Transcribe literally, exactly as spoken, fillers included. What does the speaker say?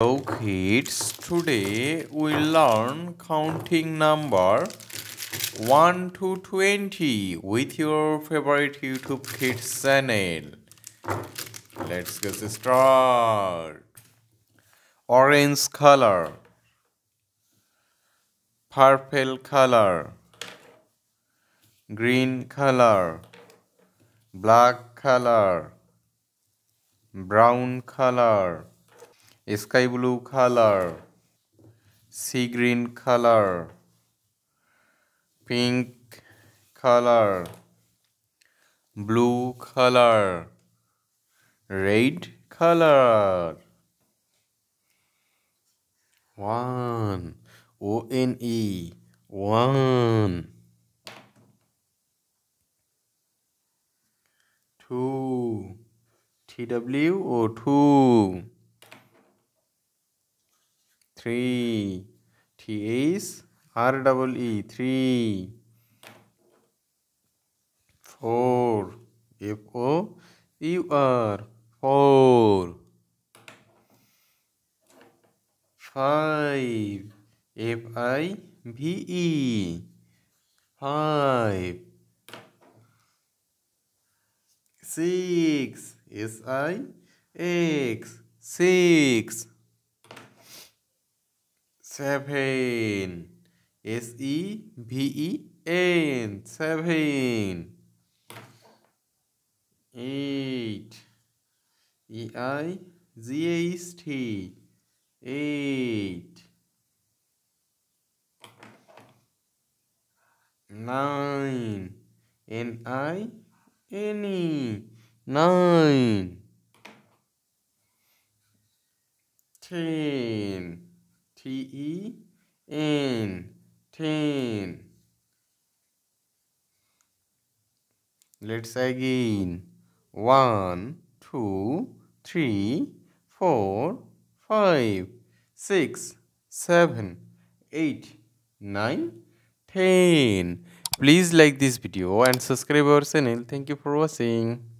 Hello kids, today we learn counting number one to twenty with your favorite YouTube Kids channel. Let's get started. Orange color, purple color, green color, black color, brown color, sky blue color, sea green color, pink color, blue color, red color. One, O N E, one. Two, T W O, two. Three, T H R E E, three. Four, F O U R, four. Five, F I V E, five. Six, S I X, six. Seven, S E V E N, seven. Eight, E I G H T, eight. Nine, N I N E, nine. Ten, T E N, ten. Let's again. One, two, three, four, five, six, seven, eight, nine, ten. Please like this video and subscribe our channel. Thank you for watching.